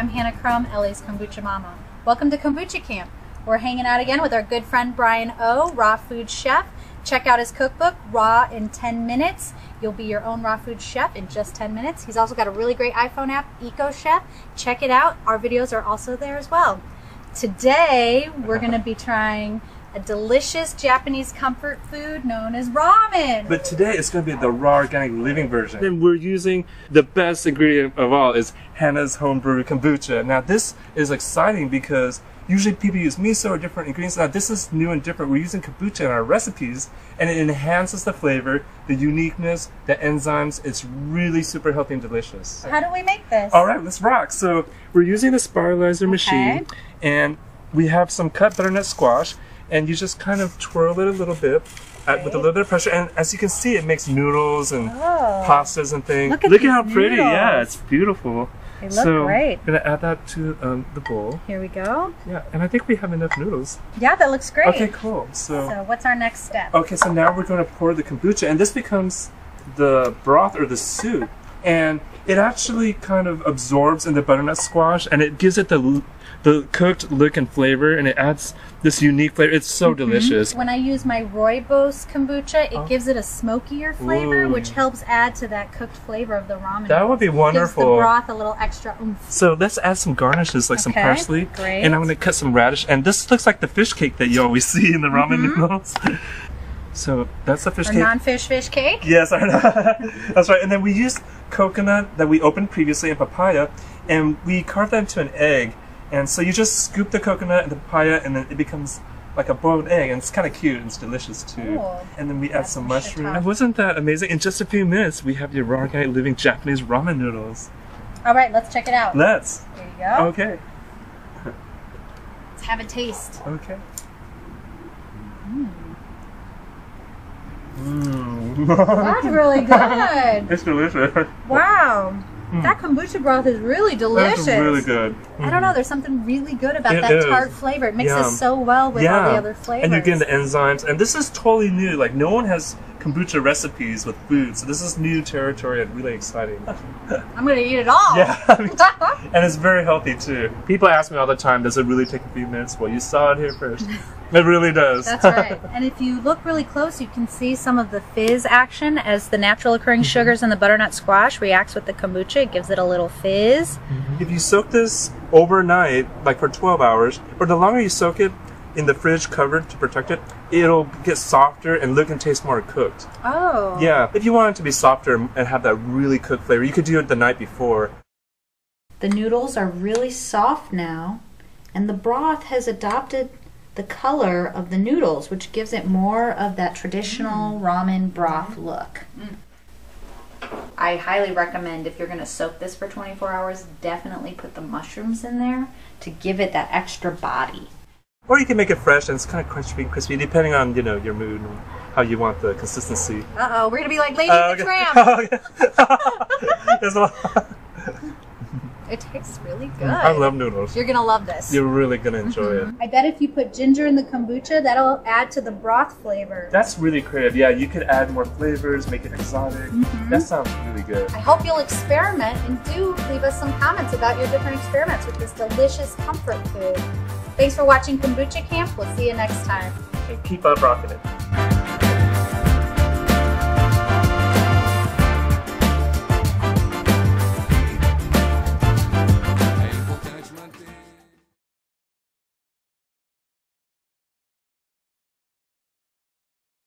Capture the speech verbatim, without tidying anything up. I'm Hannah Crum, L A's Kombucha Mama. Welcome to Kombucha Camp. We're hanging out again with our good friend Bryan Au, raw food chef. Check out his cookbook, Raw in ten minutes. You'll be your own raw food chef in just ten minutes. He's also got a really great iPhone app, EcoChef. Check it out. Our videos are also there as well. Today, we're going to be trying a delicious Japanese comfort food known as ramen. But today it's going to be the raw organic living version. And we're using the best ingredient of all is Hannah's homebrew kombucha. Now this is exciting because usually people use miso or different ingredients. Now this is new and different. We're using kombucha in our recipes and it enhances the flavor, the uniqueness, the enzymes. It's really super healthy and delicious. How do we make this? All right, let's rock. So we're using the spiralizer okay. machine, and we have some cut butternut squash. And you just kind of twirl it a little bit at, with a little bit of pressure. And as you can see, it makes noodles and oh. pastas and things. Look at, Look at how pretty. Noodles. Yeah, it's beautiful. They look so great. I'm going to add that to um, the bowl. Here we go. Yeah, and I think we have enough noodles. Yeah, that looks great. Okay, cool. So, so what's our next step? Okay, so now we're going to pour the kombucha. And this becomes the broth or the soup. And it actually kind of absorbs in the butternut squash, and it gives it the the cooked look and flavor, and it adds this unique flavor. It's so mm-hmm. delicious. When I use my rooibos kombucha, it oh. gives it a smokier flavor, Ooh. which helps add to that cooked flavor of the ramen. That would be wonderful. It gives the broth a little extra oomph. So let's add some garnishes, like okay. some parsley, Great. and I'm going to cut some radish. And this looks like the fish cake that you always see in the ramen mm-hmm. noodles. So that's the fish our cake. non-fish fish cake? Yes, our that's right. And then we used coconut that we opened previously and papaya, and we carved that into an egg. And so you just scoop the coconut and the papaya, and then it becomes like a boiled egg, and it's kind of cute and it's delicious too. Cool. And then we add that's some mushroom. And wasn't that amazing? In just a few minutes, we have your raw organic living Japanese ramen noodles. All right, let's check it out. Let's. There you go. Okay. Let's have a taste. Okay. Mm. Mm. That's really good. It's delicious. Wow. Mm. That kombucha broth is really delicious. That's really good. Mm. I don't know, there's something really good about it that is. tart flavor. It mixes Yum. so well with yeah. all the other flavors. And you're getting the enzymes. And this is totally new. Like, no one has kombucha recipes with food. So this is new territory and really exciting. I'm going to eat it all. Yeah. And it's very healthy too. People ask me all the time, does it really take a few minutes? Well, you saw it here first. It really does. That's right. And if you look really close, you can see some of the fizz action as the natural occurring sugars in the butternut squash reacts with the kombucha. It gives it a little fizz. Mm-hmm. If you soak this overnight, like for twelve hours, or the longer you soak it in the fridge covered to protect it, it'll get softer and look and taste more cooked. Oh. Yeah. If you want it to be softer and have that really cooked flavor, you could do it the night before. The noodles are really soft now, and the broth has adopted the color of the noodles, which gives it more of that traditional mm. ramen broth look. Mm. I highly recommend, if you're going to soak this for twenty-four hours, definitely put the mushrooms in there to give it that extra body. Or you can make it fresh, and it's kind of crunchy and crispy, depending on, you know, your mood and how you want the consistency. Uh-oh, we're going to be like Lady uh, okay. the Tramp. It tastes really good. I love noodles. You're going to love this. You're really going to enjoy mm-hmm. it. I bet if you put ginger in the kombucha, that'll add to the broth flavor. That's really creative. Yeah, you could add more flavors, make it exotic. Mm-hmm. That sounds really good. I hope you'll experiment, and do leave us some comments about your different experiments with this delicious comfort food. Thanks for watching Kombucha Camp. We'll see you next time. And keep on rocking it.